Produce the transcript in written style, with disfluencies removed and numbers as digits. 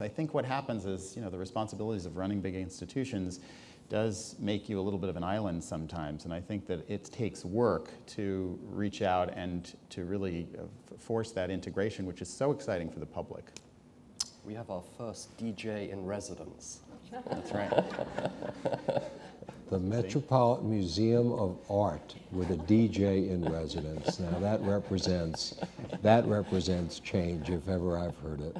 I think what happens is, the responsibilities of running big institutions does make you a little bit of an island sometimes, and I think that it takes work to reach out and to really force that integration, which is so exciting for the public. We have our first DJ in residence. That's right. The Metropolitan Museum of Art with a DJ in residence. Now that represents change if ever I've heard it.